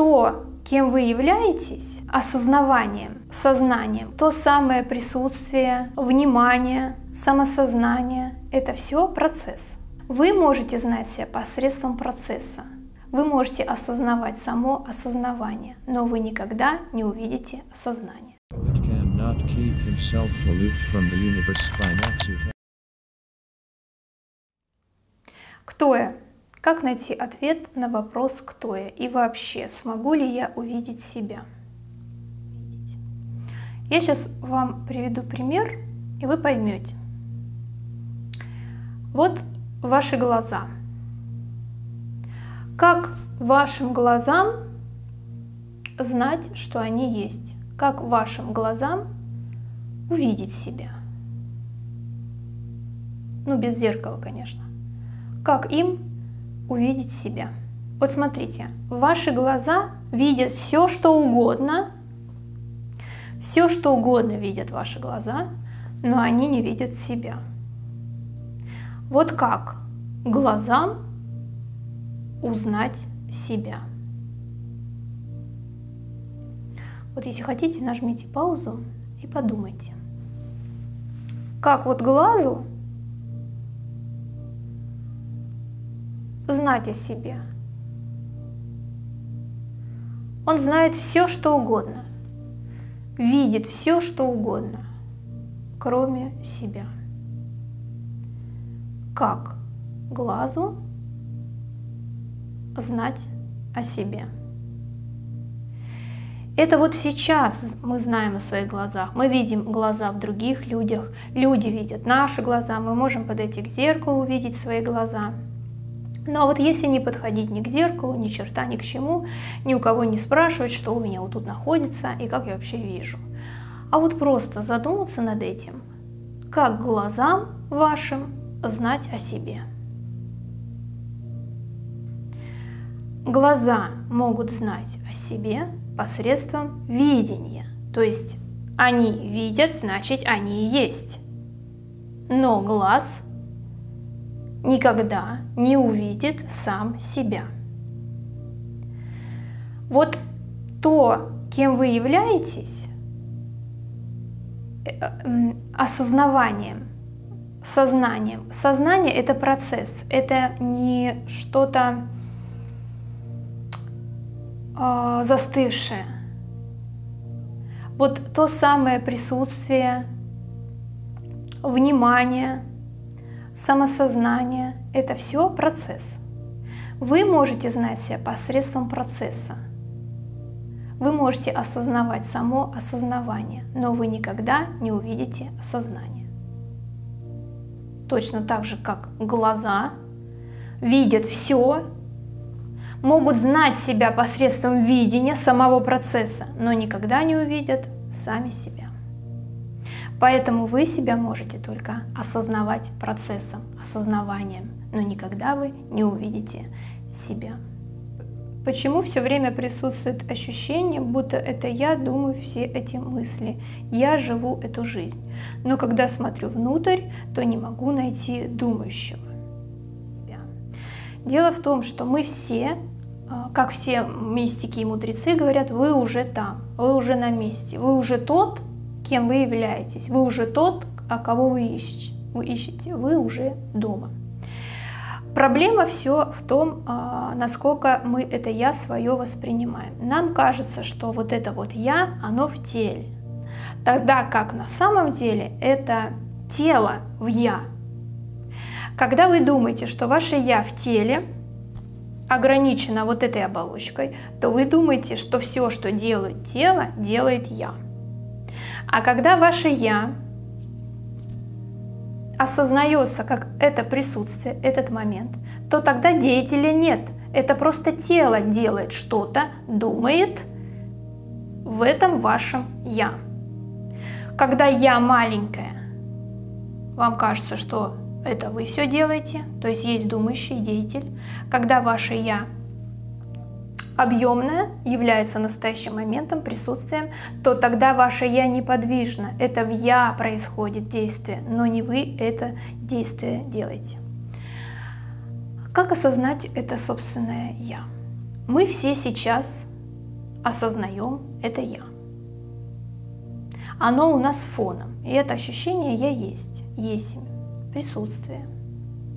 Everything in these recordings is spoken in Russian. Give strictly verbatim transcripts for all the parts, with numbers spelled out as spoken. то, кем вы являетесь, осознаванием, сознанием, то самое присутствие, внимание, самосознание — это все процесс. Вы можете знать себя посредством процесса. Вы можете осознавать само осознавание, но вы никогда не увидите осознание. Кто я? Как найти ответ на вопрос «Кто я?» и вообще, смогу ли я увидеть себя? Я сейчас вам приведу пример, и вы поймете. Вот ваши глаза. Как вашим глазам знать, что они есть? Как вашим глазам увидеть себя? Ну, без зеркала, конечно. Как им увидеть себя? Вот смотрите, ваши глаза видят все, что угодно. Все, что угодно видят ваши глаза, но они не видят себя. Вот как глазам узнать себя. Вот если хотите, нажмите паузу и подумайте. Как вот глазу знать о себе? Он знает все, что угодно, видит все, что угодно, кроме себя. Как глазу знать о себе? Это вот сейчас мы знаем о своих глазах. Мы видим глаза в других людях, люди видят наши глаза, мы можем подойти к зеркалу, увидеть свои глаза. Но вот если не подходить ни к зеркалу, ни черта, ни к чему, ни у кого не спрашивать, что у меня вот тут находится и как я вообще вижу, а вот просто задуматься над этим, как глазам вашим знать о себе. Глаза могут знать о себе посредством видения, то есть они видят, значит они и есть, но глаз никогда не увидит сам себя. Вот то, кем вы являетесь, осознаванием, сознанием. Сознание — это процесс, это не что-то э, застывшее. Вот то самое присутствие, внимание, самосознание — это все процесс. Вы можете знать себя посредством процесса. Вы можете осознавать само осознавание, но вы никогда не увидите осознание. Точно так же, как глаза видят все, могут знать себя посредством видения самого процесса, но никогда не увидят сами себя. Поэтому вы себя можете только осознавать процессом, осознаванием, но никогда вы не увидите себя. Почему все время присутствует ощущение, будто это я думаю все эти мысли, я живу эту жизнь, но когда смотрю внутрь, то не могу найти думающего? Дело в том, что мы все, как все мистики и мудрецы говорят, вы уже там, вы уже на месте, вы уже тот, кем вы являетесь, вы уже тот, кого вы ищете, вы ищете, вы уже дома. Проблема все в том, насколько мы это «я» свое воспринимаем. Нам кажется, что вот это вот «я», оно в теле, тогда как на самом деле это тело в «я». Когда вы думаете, что ваше «я» в теле ограничено вот этой оболочкой, то вы думаете, что все, что делает тело, делает «я». А когда ваше «я» осознается как это присутствие, этот момент, то тогда деятеля нет. Это просто тело делает что-то, думает в этом вашем «я». Когда «я» маленькое, вам кажется, что это вы все делаете, то есть есть думающий деятель. Когда ваше «я» объемное, является настоящим моментом, присутствием, то тогда ваше «я» неподвижно. Это в «я» происходит действие, но не вы это действие делаете. Как осознать это собственное «я»? Мы все сейчас осознаем это «я». Оно у нас фоном, и это ощущение «я есть», «есмь», присутствие,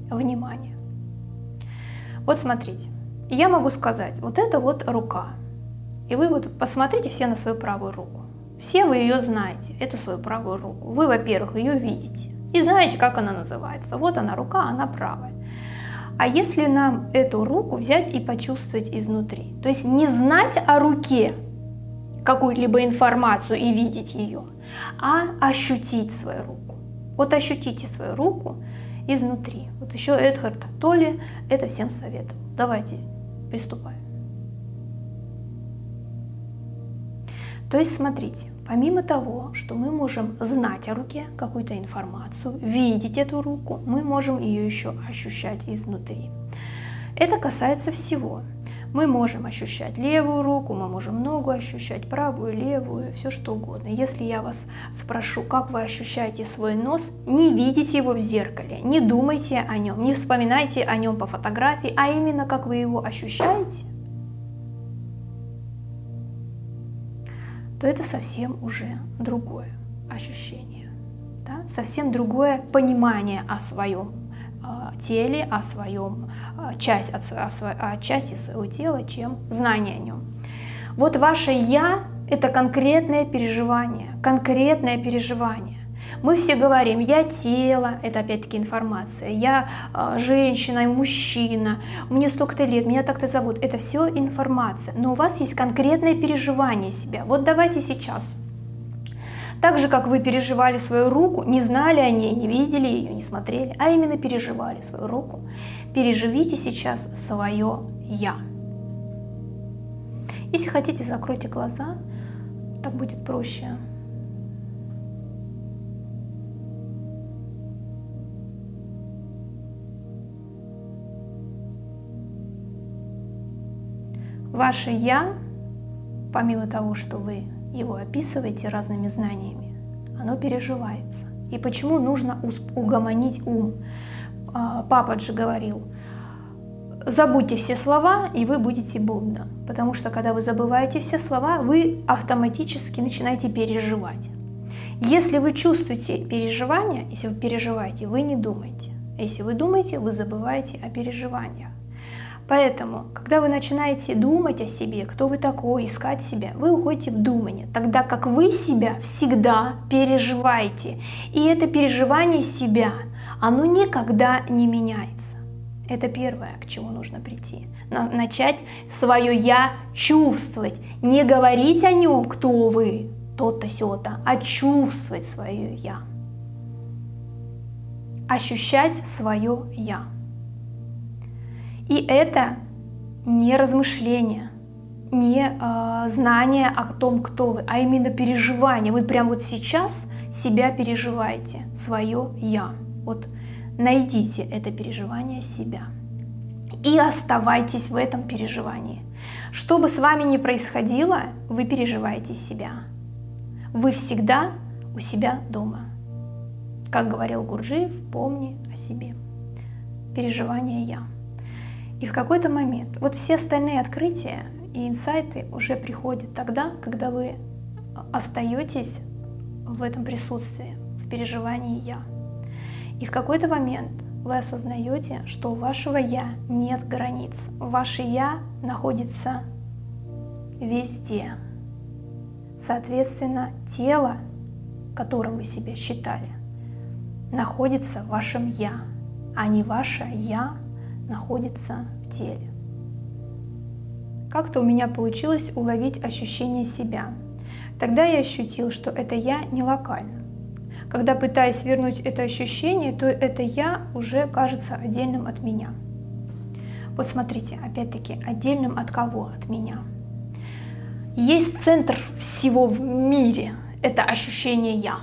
внимание. Вот смотрите, я могу сказать, вот это вот рука, и вы вот посмотрите все на свою правую руку. Все вы ее знаете, эту свою правую руку. Вы, во-первых, ее видите и знаете, как она называется. Вот она рука, она правая. А если нам эту руку взять и почувствовать изнутри, то есть не знать о руке какую-либо информацию и видеть ее, а ощутить свою руку. Вот ощутите свою руку изнутри. Вот еще Экхарт Толле это всем советовал. Давайте приступаем. То есть смотрите, помимо того, что мы можем знать о руке какую-то информацию, видеть эту руку, мы можем ее еще ощущать изнутри. Это касается всего. Мы можем ощущать левую руку, мы можем ногу ощущать, правую, левую, все что угодно. Если я вас спрошу, как вы ощущаете свой нос, не видите его в зеркале, не думайте о нем, не вспоминайте о нем по фотографии, а именно как вы его ощущаете, то это совсем уже другое ощущение, да? Совсем другое понимание о своем э, теле, о своем э, часть, от, о, о части своего тела, чем знание о нем. Вот ваше «я» — это конкретное переживание, конкретное переживание. Мы все говорим «я тело», это опять-таки информация, «я э, женщина, мужчина, мне столько-то лет, меня так-то зовут». Это все информация, но у вас есть конкретное переживание себя. Вот давайте сейчас. Так же, как вы переживали свою руку, не знали о ней, не видели ее, не смотрели, а именно переживали свою руку, переживите сейчас свое «я». Если хотите, закройте глаза, так будет проще. Ваше «я», помимо того, что вы его описываете разными знаниями, оно переживается. И почему нужно угомонить ум? Папа же говорил, забудьте все слова, и вы будете Будда. Потому что, когда вы забываете все слова, вы автоматически начинаете переживать. Если вы чувствуете переживания, если вы переживаете, вы не думаете. Если вы думаете, вы забываете о переживаниях. Поэтому, когда вы начинаете думать о себе, кто вы такой, искать себя, вы уходите в думание, тогда как вы себя всегда переживаете. И это переживание себя, оно никогда не меняется. Это первое, к чему нужно прийти. Начать свое «я» чувствовать, не говорить о нем, кто вы, тот-то, сё-то, а чувствовать свое «я». Ощущать свое «я». И это не размышление, не э, знание о том, кто вы, а именно переживание. Вы прямо вот сейчас себя переживаете, свое «я». Вот найдите это переживание себя и оставайтесь в этом переживании. Что бы с вами ни происходило, вы переживаете себя. Вы всегда у себя дома. Как говорил Гурджиев, помни о себе. Переживание «я». И в какой-то момент вот все остальные открытия и инсайты уже приходят тогда, когда вы остаетесь в этом присутствии, в переживании «я». И в какой-то момент вы осознаете, что у вашего «я» нет границ. Ваше «я» находится везде. Соответственно, тело, которым вы себя считали, находится в вашем «я», а не ваше «я» находится в теле. Как-то у меня получилось уловить ощущение себя. Тогда я ощутил, что это «я» не локально. Когда пытаюсь вернуть это ощущение, то это «я» уже кажется отдельным от меня. Вот смотрите, опять-таки, отдельным от кого? От меня. Есть центр всего в мире — это ощущение «я».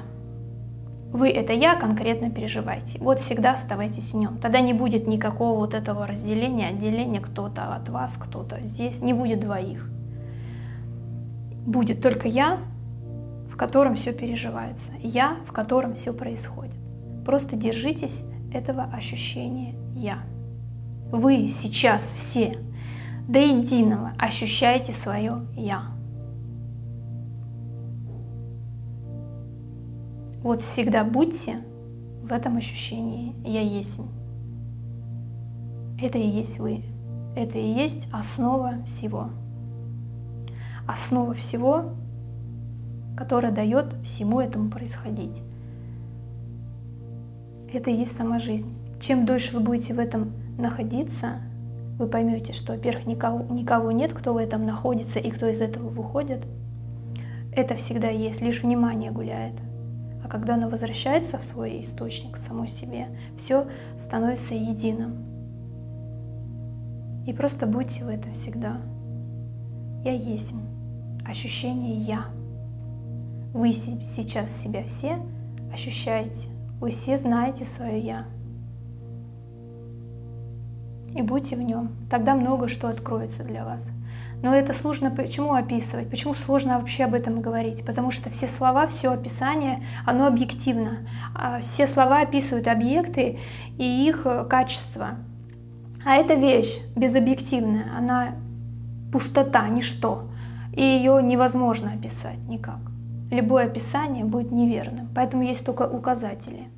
Вы это «я» конкретно переживаете. Вот всегда оставайтесь в нем. Тогда не будет никакого вот этого разделения, отделения, кто-то от вас, кто-то здесь. Не будет двоих. Будет только «я», в котором все переживается. «Я», в котором все происходит. Просто держитесь этого ощущения «я». Вы сейчас все до единого ощущаете свое «я». Вот всегда будьте в этом ощущении «я есть». Это и есть вы. Это и есть основа всего. Основа всего, которая дает всему этому происходить. Это и есть сама жизнь. Чем дольше вы будете в этом находиться, вы поймете, что, во-первых, никого, никого нет, кто в этом находится и кто из этого выходит. Это всегда есть, лишь внимание гуляет. А когда оно возвращается в свой источник, к самой себе, все становится единым. И просто будьте в этом всегда. Я есть. Ощущение «я». Вы сейчас себя все ощущаете. Вы все знаете свое «я». И будьте в нем. Тогда много что откроется для вас. Но это сложно почему описывать? Почему сложно вообще об этом говорить? Потому что все слова, все описание, оно объективно. Все слова описывают объекты и их качество. А эта вещь безобъективная, она пустота, ничто. И ее невозможно описать никак. Любое описание будет неверным. Поэтому есть только указатели.